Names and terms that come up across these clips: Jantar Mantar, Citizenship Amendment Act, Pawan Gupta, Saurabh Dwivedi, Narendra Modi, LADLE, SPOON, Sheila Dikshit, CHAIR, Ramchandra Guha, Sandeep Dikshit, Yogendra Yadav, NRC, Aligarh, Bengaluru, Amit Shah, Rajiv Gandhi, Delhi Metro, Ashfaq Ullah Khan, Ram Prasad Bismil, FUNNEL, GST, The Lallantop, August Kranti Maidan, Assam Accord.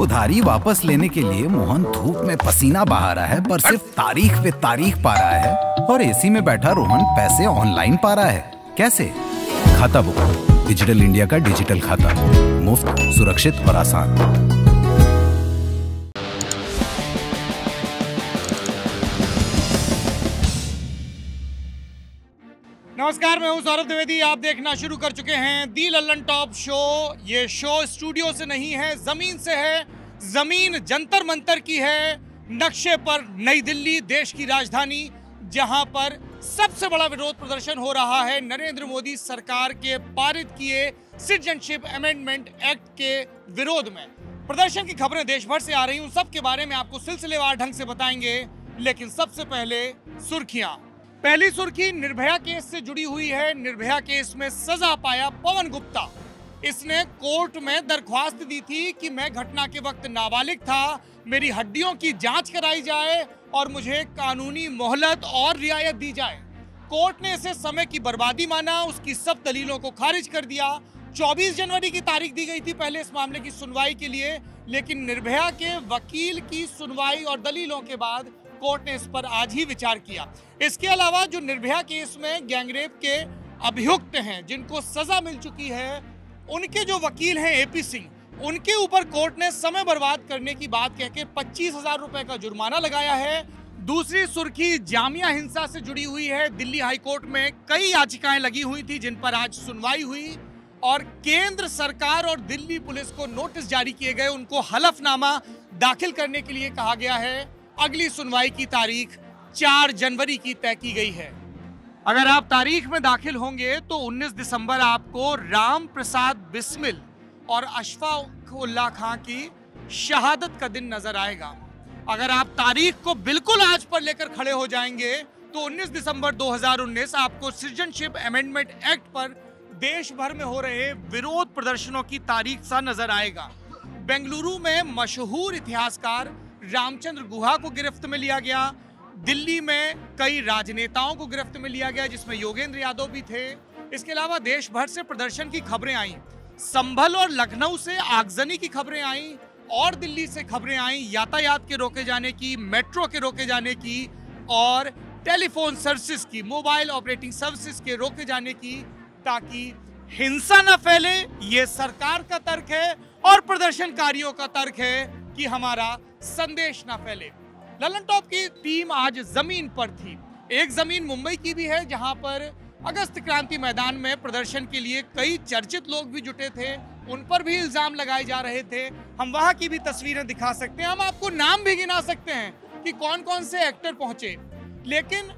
उधारी वापस लेने के लिए मोहन धूप में पसीना बहा रहा है पर सिर्फ तारीख पे तारीख पा रहा है, और एसी में बैठा रोहन पैसे ऑनलाइन पा रहा है। कैसे? खाता बुक, डिजिटल इंडिया का डिजिटल खाता, मुफ्त, सुरक्षित और आसान। नमस्कार, मैं हूं सौरभ द्विवेदी। आप देखना शुरू कर चुके हैं दी लल्लनटॉप शो। ये शो स्टूडियो से नहीं है, ज़मीन से है। ज़मीन जंतर मंतर की है, नक्शे पर नई दिल्ली देश की राजधानी, जहां पर सबसे बड़ा विरोध प्रदर्शन हो रहा है नरेंद्र मोदी सरकार के पारित किए सिटीजनशिप अमेंडमेंट एक्ट के विरोध में। प्रदर्शन की खबरें देश भर से आ रही, उन सब के बारे में आपको सिलसिलेवार ढंग से बताएंगे, लेकिन सबसे पहले सुर्खियाँ। पहली सुर्खी निर्भया केस से जुड़ी हुई है। निर्भया केस में सजा पाया पवन गुप्ता। इसने कोर्ट में दरख्वास्त दी थी कि मैं घटना के वक्त नाबालिग था, मेरी हड्डियों की जांच कराई जाए और मुझे कानूनी मोहलत और रियायत दी जाए। कोर्ट ने इसे समय की बर्बादी माना, उसकी सब दलीलों को खारिज कर दिया। 24 जनवरी की तारीख दी गई थी पहले इस मामले की सुनवाई के लिए, लेकिन निर्भया के वकील की सुनवाई और दलीलों के बाद कोर्ट ने इस पर आज ही विचार किया। इसके अलावा जो निर्भया केस में गैंगरेप के अभियुक्त हैं, जिनको सजा मिल चुकी है, उनके जो वकील हैं AP सिंह, उनके ऊपर कोर्ट ने समय बर्बाद करने की बात कहकर 25,000 रुपए का जुर्माना लगाया है। दूसरी सुर्खी जामिया हिंसा से जुड़ी हुई है। दिल्ली हाईकोर्ट में कई याचिकाएं लगी हुई थी जिन पर आज सुनवाई हुई, और केंद्र सरकार और दिल्ली पुलिस को नोटिस जारी किए गए, उनको हलफनामा दाखिल करने के लिए कहा गया है। अगली सुनवाई की तारीख 4 जनवरी की तय की गई है। अगर आप तारीख में दाखिल होंगे तो 19 दिसंबर आपको राम प्रसाद बिस्मिल और अशफाक उल्लाह खां की शहादत का दिन नजर आएगा। अगर आप तारीख को बिल्कुल आज पर लेकर खड़े हो जाएंगे तो 19 दिसंबर 2019 आपको सिटीजनशिप अमेंडमेंट एक्ट पर देश भर में हो रहे विरोध प्रदर्शनों की तारीख सा नजर आएगा। बेंगलुरु में मशहूर इतिहासकार रामचंद्र गुहा को गिरफ्त में लिया गया। दिल्ली में कई राजनेताओं को गिरफ्त में लिया गया, जिसमें योगेंद्र यादव भी थे। इसके अलावा देश भर से प्रदर्शन की खबरें आईं। संभल और लखनऊ से आगजनी की खबरें आईं और दिल्ली से खबरें आईं यातायात के रोके जाने की, मेट्रो के रोके जाने की और टेलीफोन सर्विसेज की, मोबाइल ऑपरेटिंग सर्विसेज के रोके जाने की, ताकि हिंसा न फैले। ये सरकार का तर्क है और प्रदर्शनकारियों का तर्क है कि हमारा संदेश ना फैले। ललन टॉप की टीम आज जमीन पर थी। एक जमीन मुंबई की भी है जहां पर अगस्त क्रांति मैदान में प्रदर्शन के लिए कई चर्चित लोग भी जुटे थे, उन पर भी इल्जाम लगाए जा रहे थे। हम वहां की भी तस्वीरें दिखा सकते हैं, हम आपको नाम भी गिना सकते हैं कि कौन कौन से एक्टर पहुंचे, लेकिन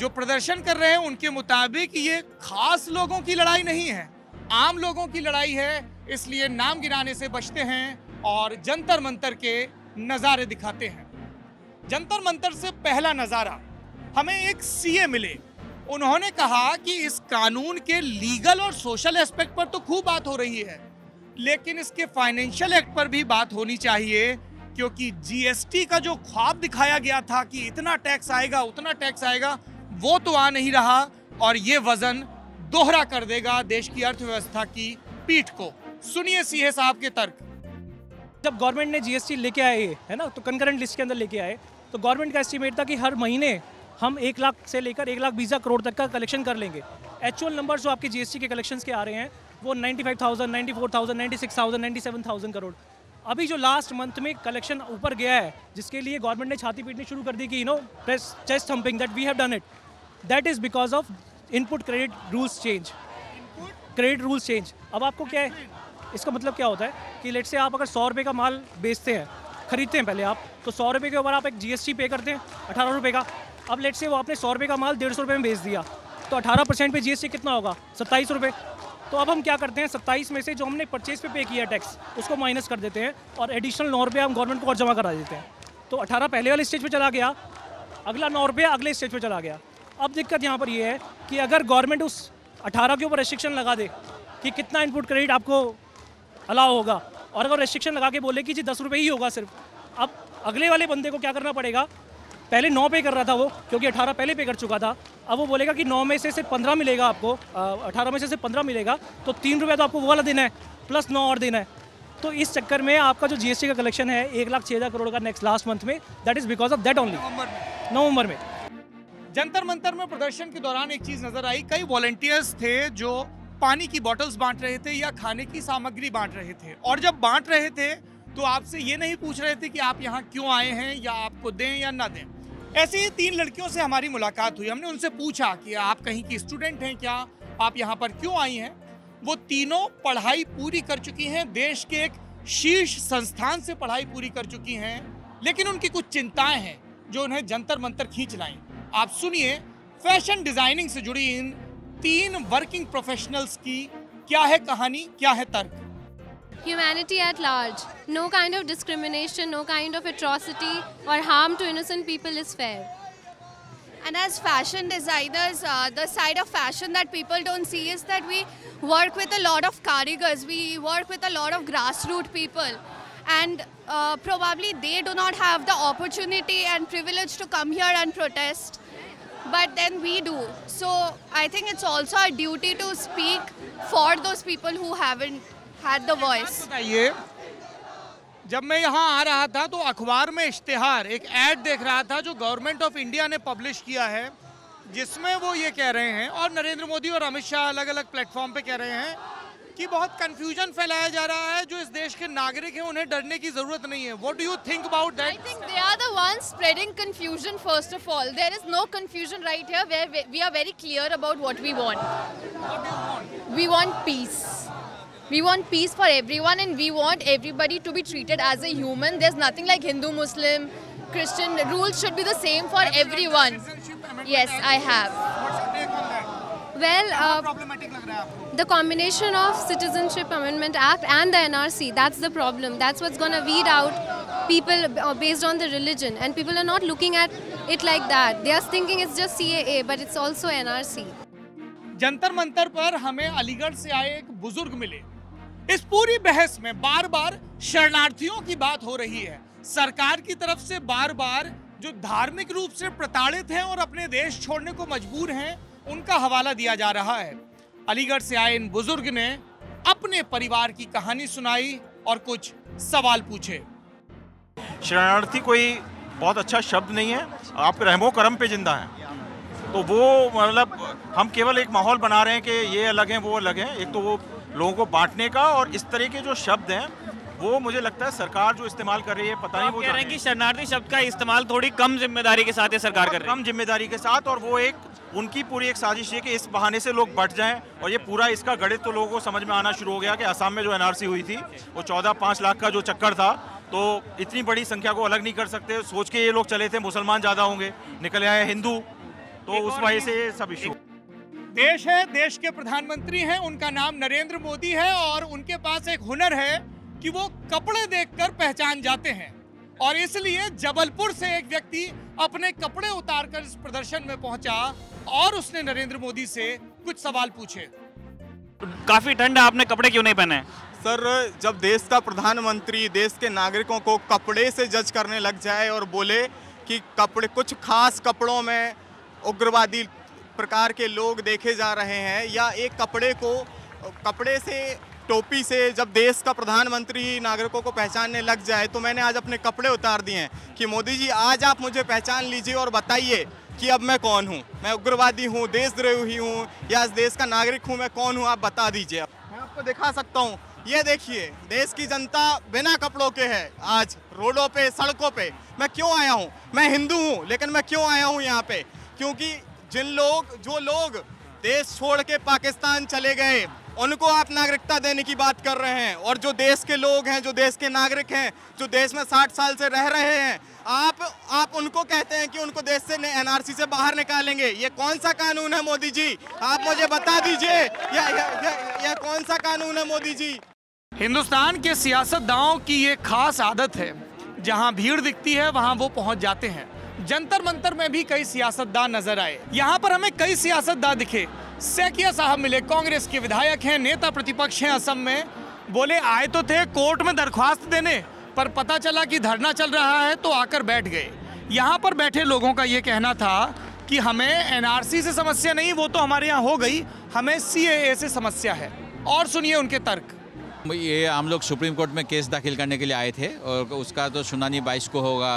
जो प्रदर्शन कर रहे हैं उनके मुताबिक ये खास लोगों की लड़ाई नहीं है, आम लोगों की लड़ाई है, इसलिए नाम गिनाने से बचते हैं और जंतर मंतर के नज़ारे दिखाते हैं। जंतर मंतर से पहला नज़ारा, हमें एक CA मिले, उन्होंने कहा कि इस कानून के लीगल और सोशल एस्पेक्ट पर तो खूब बात हो रही है, लेकिन इसके फाइनेंशियल एक्ट पर भी बात होनी चाहिए, क्योंकि GST का जो ख्वाब दिखाया गया था कि इतना टैक्स आएगा उतना टैक्स आएगा, वो तो आ नहीं रहा, और ये वज़न दोहरा कर देगा देश की अर्थव्यवस्था की पीठ को। सुनिए CA साहब के तर्क। जब गवर्नमेंट ने GST लेके आए है ना, तो कंकरेंट लिस्ट के अंदर लेके आए, तो गवर्नमेंट का एस्टीमेट था कि हर महीने हम 1 लाख से लेकर 1,20,000 करोड़ तक का कलेक्शन कर लेंगे। एक्चुअल नंबर्स जो आपके GST के कलेक्शंस के आ रहे हैं वो 95,000, 94,000, 96,000, 97,000 करोड़। अभी जो लास्ट मंथ में कलेक्शन ऊपर गया है, जिसके लिए गवर्नमेंट ने छाती पीटनी शुरू कर दी कि you know chest thumping that we have done it, that is because of input credit rules change. अब आपको क्या है इसका मतलब क्या होता है कि लेट से आप अगर 100 रुपये का माल बेचते हैं, खरीदते हैं पहले आप, तो 100 रुपये के ऊपर आप एक GST पे करते हैं 18 रुपये का। अब लेट से वो आपने 100 रुपये का माल 150 रुपये में बेच दिया, तो 18% पे GST कितना होगा? 27 रुपये। तो अब हम क्या करते हैं, 27 में से जो हमने परचेज पे पे किया टैक्स उसको माइनस कर देते हैं और एडिशनल 9 रुपये हम गवर्नमेंट को और जमा करा देते हैं। तो 18 पहले वाले स्टेज पर चला गया, अगला 9 रुपये अगले स्टेज पर चला गया। अब दिक्कत यहाँ पर यह है कि अगर गवर्नमेंट उस 18 के ऊपर रेस्ट्रिक्शन लगा दे कि कितना इनपुट क्रेडिट आपको अलाउ होगा, और अगर रेस्ट्रिक्शन लगा के बोले कि जी 10 रुपये ही होगा सिर्फ, अब अगले वाले बंदे को क्या करना पड़ेगा, पहले 9 पे कर रहा था वो, क्योंकि 18 पहले पे कर चुका था, अब वो बोलेगा कि 9 में से सिर्फ 15 मिलेगा आपको, 18 में से सिर्फ 15 मिलेगा, तो 3 रुपये तो आपको वो वाला देना है प्लस 9 और देना है। तो इस चक्कर में आपका जो जीएसटी का कलेक्शन है 1,06,000 करोड़ का नेक्स्ट लास्ट मंथ में, that is because of that only, नवंबर में। जंतर मंतर में प्रदर्शन के दौरान एक चीज नजर आई, कई वॉलंटियर्स थे जो पानी की बॉटल्स बांट रहे थे या खाने की सामग्री बांट रहे थे, और जब बांट रहे थे तो आपसे ये नहीं पूछ रहे थे कि आप यहाँ क्यों आए हैं या आपको दें या ना दें। ऐसे ही 3 लड़कियों से हमारी मुलाकात हुई, हमने उनसे पूछा कि आप कहीं की स्टूडेंट हैं क्या, आप यहाँ पर क्यों आई हैं। वो तीनों पढ़ाई पूरी कर चुकी हैं, देश के एक शीर्ष संस्थान से पढ़ाई पूरी कर चुकी हैं, लेकिन उनकी कुछ चिंताएं हैं जो उन्हें जंतर मंतर खींच लाई। आप सुनिए फैशन डिजाइनिंग से जुड़ी इन 3 वर्किंग प्रोफेशनल्स की क्या है कहानी, क्या है तर्क। Humanity at large, no kind of discrimination, no kind of atrocity or harm to innocent people is fair. And as fashion designers, the side of fashion that people don't see is that we work with a lot of karigars, we work with a lot of grassroots people, and probably they do not have the opportunity and privilege to come here and protest. But then we do. So I think it's also our duty to speak for those people who haven't had the voice. बताइए, जब मैं यहाँ आ रहा था तो अखबार में इश्तिहार, एक ऐड देख रहा था जो गवर्नमेंट ऑफ इंडिया ने पब्लिश किया है, जिसमें वो ये कह रहे हैं, और नरेंद्र मोदी और अमित शाह अलग अलग प्लेटफॉर्म पे कह रहे हैं कि बहुत कन्फ्यूजन फैलाया जा रहा है, जो इस देश के नागरिक हैं उन्हें डरने की जरूरत नहीं है। What do you think about that? I think they are the one spreading confusion. First of all there is no confusion right here, where we are very clear about what we want. We want peace, we want peace for everyone, and we want everybody to be treated as a human. There's nothing like Hindu, Muslim, Christian. Rules should be the same for everyone. Yes, I have. What's your take on that? Well, problematic lag raha hai aapko the combination of Citizenship Amendment Act and the NRC. That's the problem. That's what's going to weed out people based on the religion, and people are not looking at it like that. They are thinking it's just CAA, but it's also NRC. Jantar Mantar par hame Aligarh se aaye ek buzurg mile. इस पूरी बहस में बार बार शरणार्थियों की बात हो रही है, सरकार की तरफ से बार बार जो धार्मिक रूप से प्रताड़ित हैं और अपने देश छोड़ने को मजबूर हैं उनका हवाला दिया जा रहा है। अलीगढ़ से आए इन बुजुर्ग ने अपने परिवार की कहानी सुनाई और कुछ सवाल पूछे। शरणार्थी कोई बहुत अच्छा शब्द नहीं है, आप रहमो करम पे जिंदा है, तो वो मतलब हम केवल एक माहौल बना रहे हैं कि ये अलग है वो अलग है, एक तो वो लोगों को बांटने का, और इस तरह के जो शब्द हैं वो मुझे लगता है सरकार जो इस्तेमाल कर रही है, पता नहीं वो कह रहे हैं कि शरणार्थी शब्द का इस्तेमाल थोड़ी कम जिम्मेदारी के साथ ये सरकार कर रही है, कम जिम्मेदारी के साथ, और वो एक उनकी पूरी एक साजिश है कि इस बहाने से लोग बट जाएं। और ये पूरा इसका गणित तो लोगों को समझ में आना शुरू हो गया कि असम में जो एनआरसी हुई थी वो 14-5 लाख का जो चक्कर था, तो इतनी बड़ी संख्या को अलग नहीं कर सकते, सोच के ये लोग चले थे मुसलमान ज़्यादा होंगे, निकल आए हिंदू, तो उस वजह से ये सब इशू। देश है, देश के प्रधानमंत्री हैं, उनका नाम नरेंद्र मोदी है, और उनके पास एक हुनर है कि वो कपड़े देखकर पहचान जाते हैं, और इसलिए जबलपुर से एक व्यक्ति अपने कपड़े उतारकर इस प्रदर्शन में पहुंचा और उसने नरेंद्र मोदी से कुछ सवाल पूछे। काफी ठंड है, आपने कपड़े क्यों नहीं पहने? सर, जब देश का प्रधानमंत्री देश के नागरिकों को कपड़े से जज करने लग जाए और बोले कि कपड़े, कुछ खास कपड़ों में उग्रवादी प्रकार के लोग देखे जा रहे हैं, या एक कपड़े को, कपड़े से, टोपी से जब देश का प्रधानमंत्री नागरिकों को पहचानने लग जाए, तो मैंने आज अपने कपड़े उतार दिए हैं कि मोदी जी आज आप मुझे पहचान लीजिए और बताइए कि अब मैं कौन हूँ, मैं उग्रवादी हूँ, देशद्रोही हूँ, या इस देश का नागरिक हूँ, मैं कौन हूँ, आप बता दीजिए। मैं आपको दिखा सकता हूँ, ये देखिए देश की जनता बिना कपड़ों के है आज रोडों पर, सड़कों पर। मैं क्यों आया हूँ? मैं हिंदू हूँ, लेकिन मैं क्यों आया हूँ यहाँ पर? क्योंकि जिन लोग, जो लोग देश छोड़ के पाकिस्तान चले गए, उनको आप नागरिकता देने की बात कर रहे हैं, और जो देश के लोग हैं, जो देश के नागरिक हैं, जो देश में 60 साल से रह रहे हैं, आप उनको कहते हैं कि उनको देश से, एनआरसी से बाहर निकालेंगे। ये कौन सा कानून है मोदी जी, आप मुझे बता दीजिए, यह कौन सा कानून है मोदी जी? हिंदुस्तान के सियासतदानों की ये खास आदत है, जहाँ भीड़ दिखती है वहाँ वो पहुँच जाते हैं। जंतर मंतर में भी कई सियासतदान नजर आए, यहाँ पर हमें कई सियासतदान दिखे, सैकिया साहब मिले, कांग्रेस के विधायक हैं, नेता प्रतिपक्ष हैं असम में। बोले आए तो थे कोर्ट में दरख्वास्त देने, पर पता चला कि धरना चल रहा है तो आकर बैठ गए। यहाँ पर बैठे लोगों का ये कहना था कि हमें एनआरसी से समस्या नहीं, वो तो हमारे यहाँ हो गई, हमें सीएए से समस्या है। और सुनिए उनके तर्क। ये हम लोग सुप्रीम कोर्ट में केस दाखिल करने के लिए आए थे और उसका तो सुनानी 22 को होगा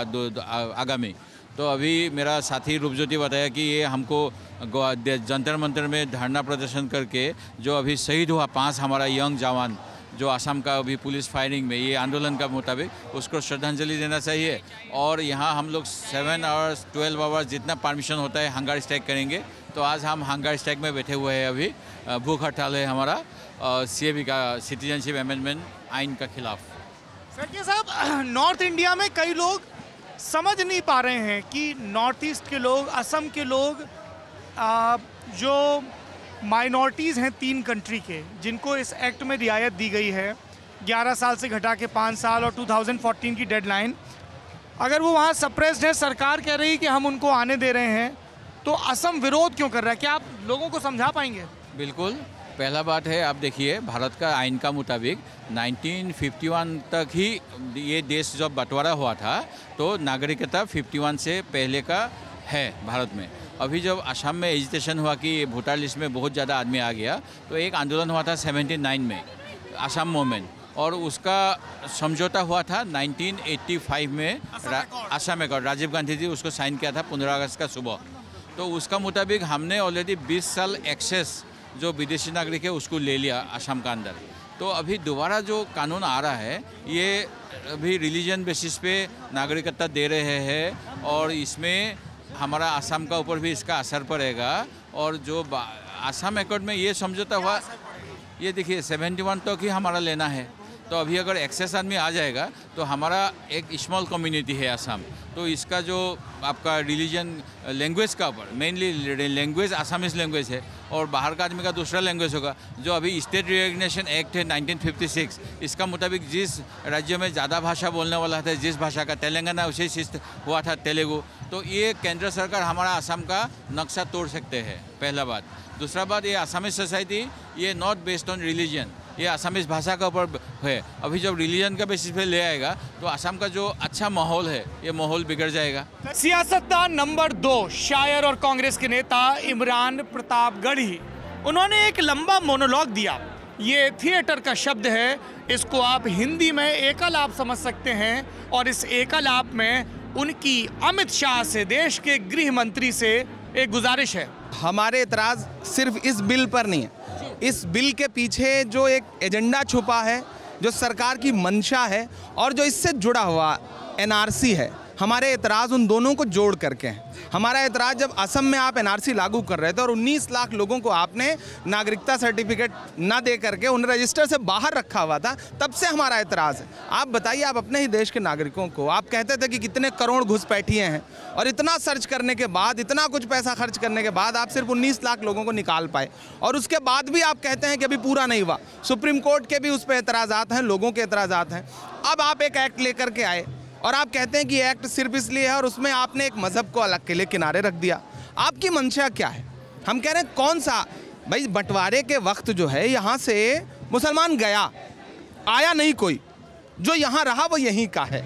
आगामी। तो अभी मेरा साथी रूपज्योति बताया कि ये हमको जंतर मंतर में धरना प्रदर्शन करके जो अभी शहीद हुआ 5 हमारा यंग जवान जो आसाम का अभी पुलिस फायरिंग में ये आंदोलन का मुताबिक उसको श्रद्धांजलि देना चाहिए। और यहाँ हम लोग 7 आवर्स 12 आवर्स जितना परमिशन होता है हंगार स्ट्राइक करेंगे। तो आज हम हंगार स्ट्राइक में बैठे हुए हैं, अभी भूख हड़ताल है हमारा सीएबी का सिटीजनशिप अमेंडमेंट आइन का खिलाफ। सरजी साहब, नॉर्थ इंडिया में कई लोग समझ नहीं पा रहे हैं कि नॉर्थ ईस्ट के लोग, असम के लोग जो माइनॉरिटीज़ हैं 3 कंट्री के, जिनको इस एक्ट में रियायत दी गई है 11 साल से घटा के 5 साल और 2014 की डेडलाइन, अगर वो वहाँ सप्रेस्ड है, सरकार कह रही है कि हम उनको आने दे रहे हैं, तो असम विरोध क्यों कर रहा है? क्या आप लोगों को समझा पाएंगे? बिल्कुल। पहला बात है, आप देखिए भारत का आइन का मुताबिक 1951 तक ही ये देश जब बंटवारा हुआ था तो नागरिकता 51 से पहले का है भारत में। अभी जब असम में एजिटेशन हुआ कि वोटर लिस्ट में बहुत ज़्यादा आदमी आ गया तो एक आंदोलन हुआ था 79 में असम मूवमेंट, और उसका समझौता हुआ था 1985 में असम एकॉर्ड, राजीव गांधी जी उसको साइन किया था 15 अगस्त का सुबह। तो उसका मुताबिक हमने ऑलरेडी 20 साल एक्सेस जो विदेशी नागरिक है उसको ले लिया असम का अंदर। तो अभी दोबारा जो कानून आ रहा है ये अभी रिलीजन बेसिस पे नागरिकता दे रहे हैं और इसमें हमारा असम का ऊपर भी इसका असर पड़ेगा। और जो असम एकॉर्ड में ये समझौता हुआ, ये देखिए 71 तक ही हमारा लेना है। तो अभी अगर एक्सेस आदमी आ जाएगा तो हमारा एक स्मॉल कम्युनिटी है असम, तो इसका जो आपका रिलीजन लैंग्वेज का ऊपर, मेनली लैंग्वेज आसामीज लैंग्वेज है और बाहर का आदमी का दूसरा लैंग्वेज होगा। जो अभी स्टेट रिकग्निशन एक्ट है 1956, इसका मुताबिक जिस राज्य में ज़्यादा भाषा बोलने वाला था, जिस भाषा का, तेलंगाना उसी सिस्ट हुआ था तेलुगु। तो ये केंद्र सरकार हमारा असम का नक्शा तोड़ सकते हैं, पहला बात। दूसरा बात, ये आसामीज सोसाइटी ये नॉट बेस्ड ऑन रिलीजन, ये आसामीज भाषा का ऊपर है। अभी जब रिलीजन का बेसिस पे ले आएगा तो असम का जो अच्छा माहौल है ये माहौल बिगड़ जाएगा। सियासतदान नंबर 2 शायर और कांग्रेस के नेता इमरान प्रतापगढ़ ही, उन्होंने एक लंबा मोनोलॉग दिया। ये थिएटर का शब्द है, इसको आप हिंदी में एकलाप समझ सकते हैं। और इस एकलाप में उनकी अमित शाह से, देश के गृह मंत्री से एक गुजारिश है। हमारे एतराज़ सिर्फ इस बिल पर नहीं है, इस बिल के पीछे जो एक एजेंडा छुपा है, जो सरकार की मंशा है और जो इससे जुड़ा हुआ एनआरसी है, हमारे एतराज़ उन दोनों को जोड़ करके हैं। हमारा एतराज़, जब असम में आप एनआरसी लागू कर रहे थे और 19 लाख लोगों को आपने नागरिकता सर्टिफिकेट ना दे करके उन्हें रजिस्टर से बाहर रखा हुआ था, तब से हमारा एतराज़ है। आप बताइए, आप अपने ही देश के नागरिकों को, आप कहते थे कि कितने करोड़ घुसपैठिए हैं, और इतना सर्च करने के बाद, इतना कुछ पैसा खर्च करने के बाद आप सिर्फ 19 लाख लोगों को निकाल पाए, और उसके बाद भी आप कहते हैं कि अभी पूरा नहीं हुआ। सुप्रीम कोर्ट के भी उस पर एतराज़ात हैं, लोगों के एतराज़ात हैं। अब आप एक एक्ट लेकर के आए और आप कहते हैं कि एक्ट सिर्फ इसलिए है, और उसमें आपने एक मज़हब को अलग के लिए किनारे रख दिया। आपकी मंशा क्या है? हम कह रहे हैं कौन सा, भाई बंटवारे के वक्त जो है यहाँ से मुसलमान गया, आया नहीं कोई, जो यहाँ रहा वो यहीं का है।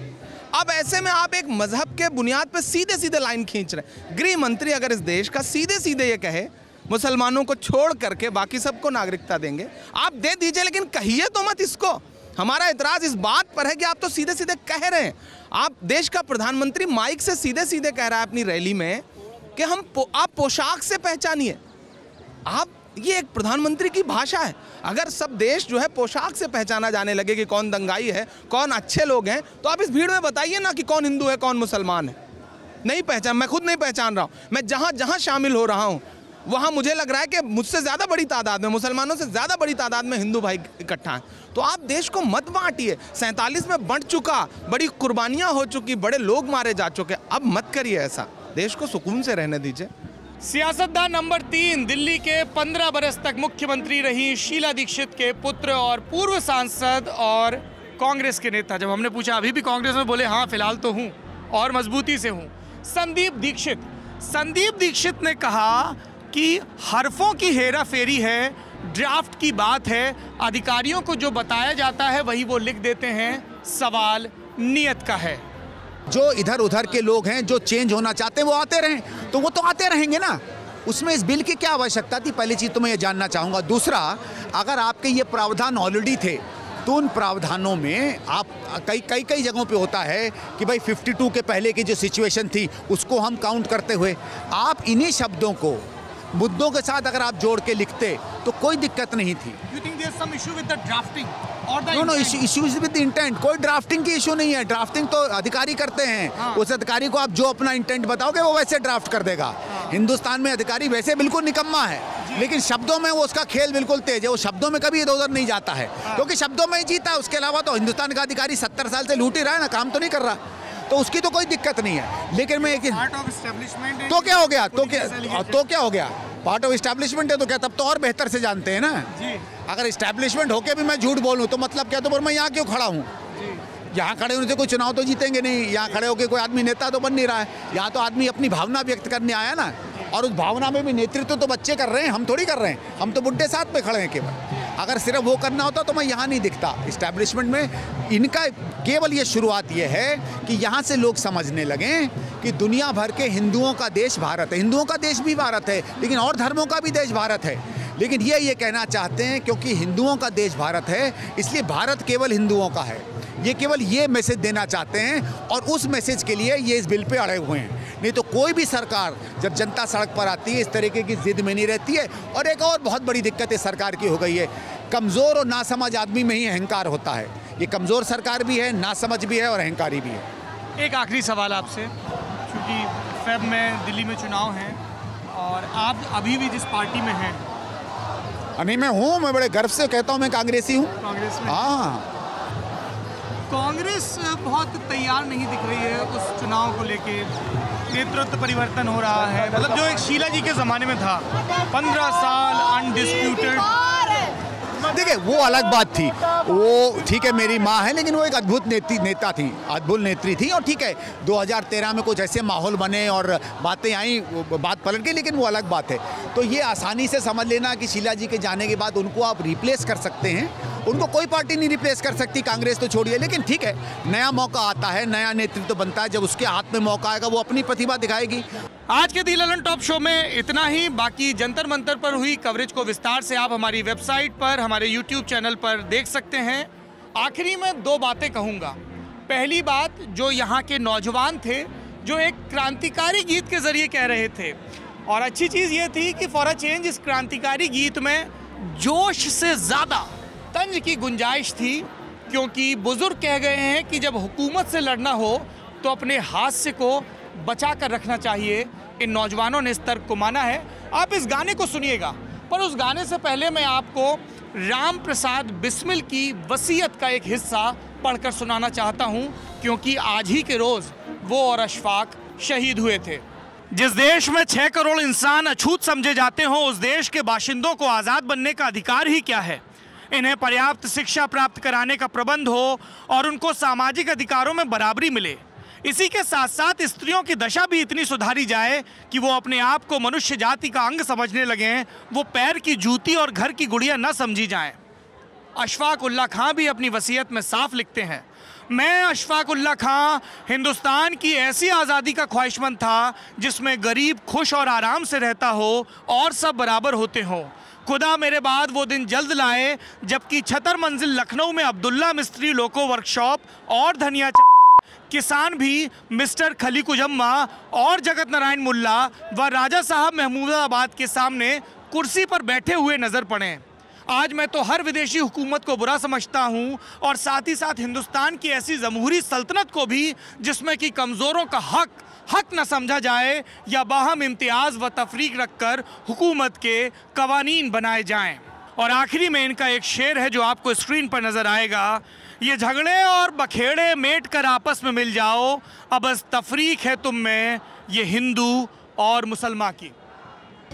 अब ऐसे में आप एक मज़हब के बुनियाद पर सीधे सीधे लाइन खींच रहे हैं। गृह मंत्री अगर इस देश का सीधे सीधे ये कहे मुसलमानों को छोड़ करके बाकी सबको नागरिकता देंगे, आप दे दीजिए, लेकिन कहिए तो मत इसको। हमारा एतराज़ इस बात पर है कि आप तो सीधे सीधे कह रहे हैं, आप देश का प्रधानमंत्री माइक से सीधे सीधे कह रहा है अपनी रैली में कि आप पोशाक से पहचानिए। आप, ये एक प्रधानमंत्री की भाषा है। अगर सब देश जो है पोशाक से पहचाना जाने लगे कि कौन दंगाई है, कौन अच्छे लोग हैं, तो आप इस भीड़ में बताइए ना कि कौन हिंदू है, कौन मुसलमान है। नहीं पहचान, मैं खुद नहीं पहचान रहा हूँ। मैं जहाँ जहाँ शामिल हो रहा हूँ वहाँ मुझे लग रहा है कि मुझसे ज़्यादा बड़ी तादाद में, मुसलमानों से ज़्यादा बड़ी तादाद में हिंदू भाई इकट्ठा हैं। तो आप देश को मत बांटिए। 47 में बंट चुका, बड़ी कुर्बानियाँ हो चुकी, बड़े लोग मारे जा चुके, अब मत करिए ऐसा। देश को सुकून से रहने दीजिए। सियासतदान नंबर 3 दिल्ली के 15 बरस तक मुख्यमंत्री रही शीला दीक्षित के पुत्र और पूर्व सांसद और कांग्रेस के नेता, जब हमने पूछा अभी भी कांग्रेस में, बोले हाँ फिलहाल तो हूँ और मजबूती से हूँ, संदीप दीक्षित। संदीप दीक्षित ने कहा कि हरफों की हेरा फेरी है, ड्राफ्ट की बात है, अधिकारियों को जो बताया जाता है वही वो लिख देते हैं, सवाल नियत का है। जो इधर उधर के लोग हैं जो चेंज होना चाहते हैं वो आते रहें, तो वो तो आते रहेंगे ना। उसमें इस बिल की क्या आवश्यकता थी, पहली चीज़ तो मैं ये जानना चाहूँगा। दूसरा, अगर आपके ये प्रावधान ऑलरेडी थे तो उन प्रावधानों में आप कई जगहों पे होता है कि भाई 52 के पहले की जो सिचुएशन थी उसको हम काउंट करते हुए आप इन्हीं शब्दों को मुद्दों के साथ अगर आप जोड़ के लिखते तो कोई दिक्कत नहीं थी। You think there's some issue with the drafting or the no, issues with the intent. कोई ड्राफ्टिंग की इशू नहीं है। ड्राफ्टिंग तो अधिकारी करते हैं। हाँ। उस अधिकारी को आप जो अपना इंटेंट बताओगे वो वैसे ड्राफ्ट कर देगा। हाँ। हिंदुस्तान में अधिकारी वैसे बिल्कुल निकम्मा है, लेकिन शब्दों में वो उसका खेल बिल्कुल तेज है। वो शब्दों में कभी इधर उधर नहीं जाता है क्योंकि शब्दों में ही जीता है। उसके अलावा तो हिंदुस्तान का अधिकारी 70 साल से लूट ही रहा है ना, काम तो नहीं कर रहा, तो उसकी तो कोई दिक्कत नहीं है। लेकिन मैं एक तो क्या हो गया तो क्या हो गया पार्ट ऑफ इस्टेब्लिशमेंट है तो क्या, तब तो और बेहतर से जानते हैं ना जी। अगर इस्टेब्लिशमेंट होके भी मैं झूठ बोलूं तो मतलब क्या, तो पर मैं यहाँ क्यों खड़ा हूँ? यहाँ खड़े होने से कोई चुनाव तो जीतेंगे नहीं, यहाँ खड़े होके कोई आदमी नेता तो बन नहीं रहा है। यहाँ तो आदमी अपनी भावना व्यक्त करने आया ना, और उस भावना में भी नेतृत्व तो बच्चे कर रहे हैं, हम थोड़ी कर रहे हैं। हम तो बुड्ढे साथ पे खड़े हैं केवल। अगर सिर्फ वो करना होता तो मैं यहाँ नहीं दिखता। इस्टेब्लिशमेंट में इनका केवल ये शुरुआत ये है कि यहाँ से लोग समझने लगें कि दुनिया भर के हिंदुओं का देश भारत है। हिंदुओं का देश भी भारत है, लेकिन और धर्मों का भी देश भारत है, लेकिन ये कहना चाहते हैं क्योंकि हिंदुओं का देश भारत है इसलिए भारत केवल हिंदुओं का है। ये केवल ये मैसेज देना चाहते हैं और उस मैसेज के लिए ये इस बिल पे अड़े हुए हैं। नहीं तो कोई भी सरकार जब जनता सड़क पर आती है इस तरीके की जिद में नहीं रहती है। और एक और बहुत बड़ी दिक्कत इस सरकार की हो गई है, कमज़ोर और नासमझ आदमी में ही अहंकार होता है। ये कमज़ोर सरकार भी है, नासमझ भी है और अहंकारी भी है। एक आखिरी सवाल आपसे, क्योंकि फेब में दिल्ली में चुनाव हैं और आप अभी भी जिस पार्टी में हैं। नहीं मैं हूँ, मैं बड़े गर्व से कहता हूँ मैं कांग्रेसी हूँ। कांग्रेस में? हाँ, कांग्रेस बहुत तैयार नहीं दिख रही है उस चुनाव को लेके। नेतृत्व परिवर्तन हो रहा है, मतलब जो एक शीला जी के ज़माने में था 15 साल अनडिस्प्यूटेड। देखिए वो अलग बात थी, वो ठीक है मेरी माँ है, लेकिन वो एक अद्भुत नेता थी, अद्भुत नेत्री थी। और ठीक है 2013 में कुछ ऐसे माहौल बने और बातें आई, बात पलट गई, लेकिन वो अलग बात है। तो ये आसानी से समझ लेना कि शीला जी के जाने के बाद उनको आप रिप्लेस कर सकते हैं, उनको कोई पार्टी नहीं रिप्लेस कर सकती, कांग्रेस तो छोड़िए। लेकिन ठीक है नया मौका आता है, नया नेतृत्व तो बनता है, जब उसके हाथ में मौका आएगा वो अपनी प्रतिभा दिखाएगी। आज के दी ललन टॉप शो में इतना ही। बाकी जंतर मंतर पर हुई कवरेज को विस्तार से आप हमारी वेबसाइट पर, हमारे यूट्यूब चैनल पर देख सकते हैं। आखिरी में दो बातें कहूँगा। पहली बात, जो यहाँ के नौजवान थे जो एक क्रांतिकारी गीत के जरिए कह रहे थे, और अच्छी चीज़ ये थी कि फॉर अ चेंज इस क्रांतिकारी गीत में जोश से ज़्यादा तंज की गुंजाइश थी, क्योंकि बुज़ुर्ग कह गए हैं कि जब हुकूमत से लड़ना हो तो अपने हास्य को बचा कर रखना चाहिए। इन नौजवानों ने इस तर्क को माना है। आप इस गाने को सुनिएगा, पर उस गाने से पहले मैं आपको राम प्रसाद बिस्मिल की वसीयत का एक हिस्सा पढ़कर सुनाना चाहता हूं, क्योंकि आज ही के रोज़ वो और अशफाक शहीद हुए थे। जिस देश में 6 करोड़ इंसान अछूत समझे जाते हों, उस देश के बाशिंदों को आज़ाद बनने का अधिकार ही क्या है? इन्हें पर्याप्त शिक्षा प्राप्त कराने का प्रबंध हो और उनको सामाजिक अधिकारों में बराबरी मिले। इसी के साथ साथ स्त्रियों की दशा भी इतनी सुधारी जाए कि वो अपने आप को मनुष्य जाति का अंग समझने लगें, वो पैर की जूती और घर की गुड़िया न समझी जाएं। अशफाक उल्लाह खां भी अपनी वसीयत में साफ लिखते हैं, मैं अशफाक उल्लाह खां हिंदुस्तान की ऐसी आज़ादी का ख्वाहिशमंद था जिसमें गरीब खुश और आराम से रहता हो और सब बराबर होते हों। खुदा मेरे बाद वो दिन जल्द लाए जबकि 76 मंजिल लखनऊ में अब्दुल्ला मिस्त्री लोको वर्कशॉप और धनिया किसान भी मिस्टर खलीकुजम्मा और जगत नारायण मुल्ला व राजा साहब महमूदाबाद के सामने कुर्सी पर बैठे हुए नजर पड़े। आज मैं तो हर विदेशी हुकूमत को बुरा समझता हूं, और साथ ही साथ हिंदुस्तान की ऐसी जमहूरी सल्तनत को भी जिसमें कि कमज़ोरों का हक न समझा जाए या बाहम इम्तियाज़ व तफरीक रखकर हुकूमत के कवानीन बनाए जाएं। और आखिरी में इनका एक शेर है जो आपको स्क्रीन पर नज़र आएगा, ये झगड़े और बखेड़े मेट कर आपस में मिल जाओ, अब बस तफरीक है तुम में ये हिंदू और मुसलमान की।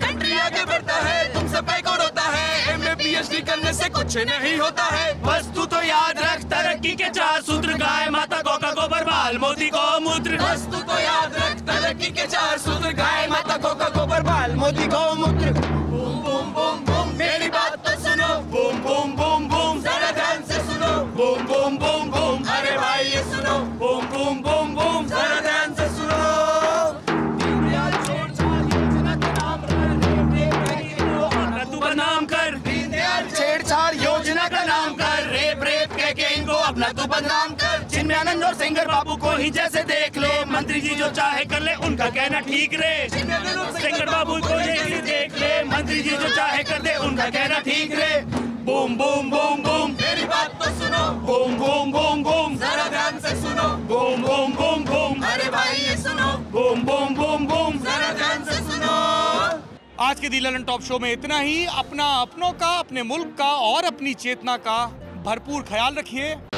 कंट्री आगे बढ़ता है, तुमसे पैको रोता है, एमए पीएचडी करने से कुछ नहीं होता है, बस तू तो याद रख तरक्की के 4 सूत्र, गाय माता गोका गोबर बाल मोती गौमूत्र, बस तू तो याद रख तरक्की के 4 सूत्र, गाय माता गोका गोबर बाल मोती गौमूत्र। बूम बूम बूम बूम मेरी बात तो सुनो, बूम बूम बूम बूम जरा ध्यान से सुनो, बूम बूम बूम बूम अरे भाई ये सुनो, बूम बूम बूम बूम जरा ध्यान से सुनो। नाम कर दीनदयाल छेड़छाड़ योजना का नाम कर, रेप रेप के को ही जैसे देख ले, मंत्री जी जो चाहे कर ले, उनका कहना ठीक रे। सेंगर बाबू को जैसे देख ले, मंत्री जी जो चाहे कर दे, उनका कहना ठीक रे। बूम बूम बूम बूम, मेरी बात तो सुनो। बूम बूम बूम बूम, जरा ध्यान से सुनो। बूम बूम बूम बूम, अरे भाई ये सुनो। बूम बूम बूम बूम, जरा ध्यान से सुनो। आज के दी ललन टॉप शो में इतना ही। अपना, अपनों का, अपने मुल्क का और अपनी चेतना का भरपूर ख्याल रखिए।